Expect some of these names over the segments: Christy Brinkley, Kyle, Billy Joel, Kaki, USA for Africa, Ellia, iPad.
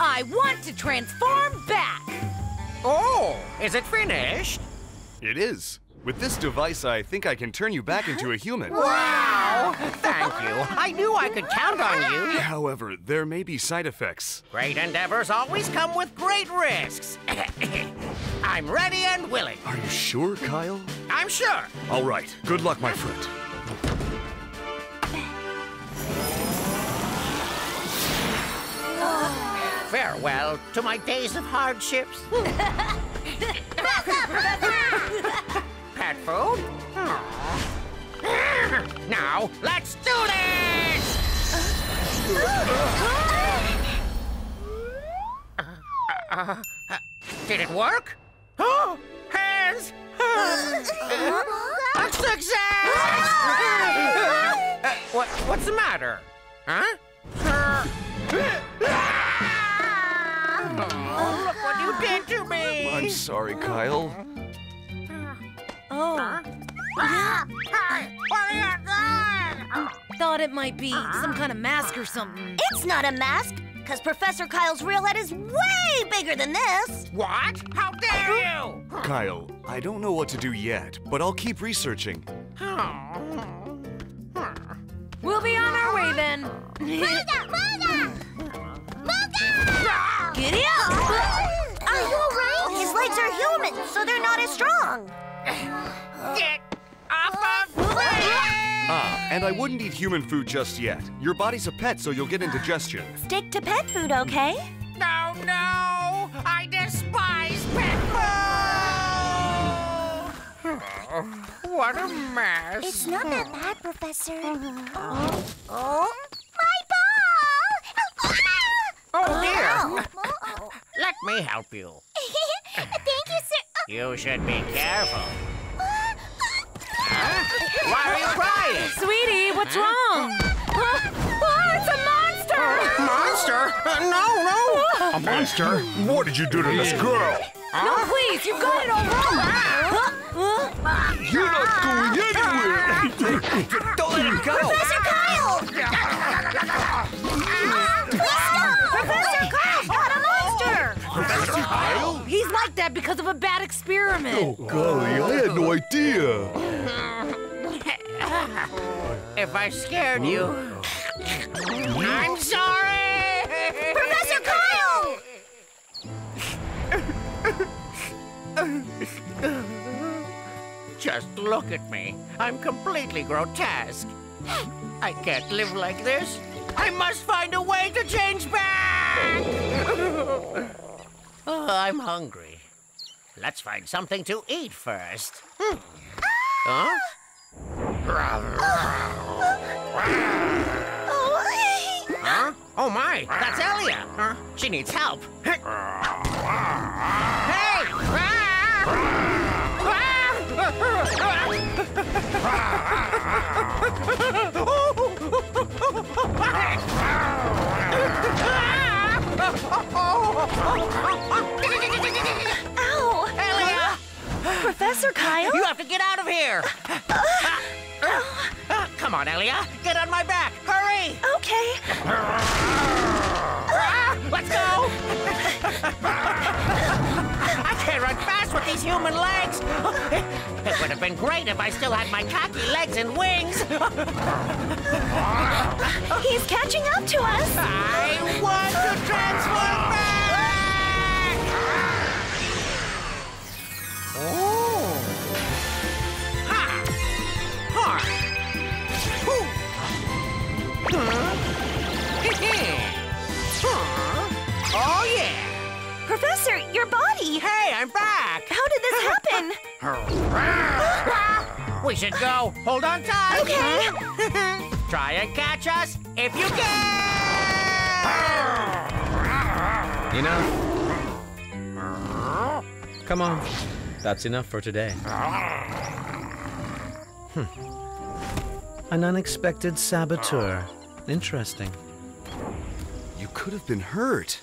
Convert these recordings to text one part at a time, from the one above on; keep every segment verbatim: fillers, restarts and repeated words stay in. I want to transform back! Oh, is it finished? It is. With this device, I think I can turn you back into a human. Wow! Thank you. I knew I could count on you. However, there may be side effects. Great endeavors always come with great risks. I'm ready and willing. Are you sure, Kyle? I'm sure. All right. Good luck, my friend. Farewell to my days of hardships. Pet food? Now, let's do this! Uh, uh, uh, did it work? Oh, hands! A success! Uh, what, what's the matter? Huh? Oh, look what you did to me! I'm sorry, Kyle. Oh. What are you doing? Thought it might be some kind of mask or something. It's not a mask, because Professor Kyle's real head is way bigger than this. What? How dare you! Kyle, I don't know what to do yet, but I'll keep researching. We'll be on our way then. Mother, mother! Mother! Giddy up! Are you all right? His legs are human, so they're not as strong. Get off of me! Ah, and I wouldn't eat human food just yet. Your body's a pet, so you'll get indigestion. Stick to pet food, okay? No, no! I despise pet food! Oh, what a mess. It's not that bad, Professor. Oh, oh. My ball! Oh, dear. Oh. Let me help you. Thank you, sir. You should be careful. Huh? Why are you crying? Sweetie, what's huh? wrong? Huh? Oh, it's a monster! Uh, monster? Uh, no, no! Oh. A monster? What did you do to this girl? Huh? No, please, you got it all wrong! Huh? Huh? You're not going anywhere! Don't let him go! Professor Kyle! Uh, please stop! Professor Kyle's not a monster! Professor Kyle? He's like that because of a bad experiment. Oh, golly, I had no idea. If I scared you, I'm sorry! Professor Kyle! Just look at me. I'm completely grotesque. I can't live like this. I must find a way to change back! Oh, I'm hungry. Let's find something to eat first. Hmm. Ah! Huh? Huh? Oh my, that's Ellia. Huh? She needs help. Hey! Ow! Ellia! Professor Kyle? You have to get out of here! Uh, uh, uh, uh, come on, Ellia! Get on my back! Hurry! Okay. Uh, let's go! I can't run fast with these human legs! It would have been great if I still had my Kaki legs and wings! He's catching up to us! I want to transform back! Oh! Ha! Ha! Hoo! Huh? Oh, yeah! Professor, your body! Hey, I'm back! How did this happen? We should go. Hold on tight. Okay. Try and catch us if you can! You know? Come on. That's enough for today. Hmm. An unexpected saboteur. Interesting. You could have been hurt.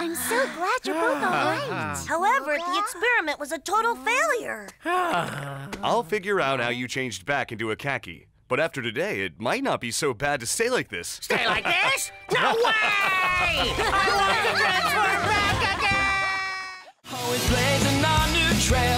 I'm so glad you're both all right. However, the experiment was a total failure. I'll figure out how you changed back into a khaki. But after today, it might not be so bad to stay like this. Stay like this? No way! I want to transform back again! Always blazing on new trails.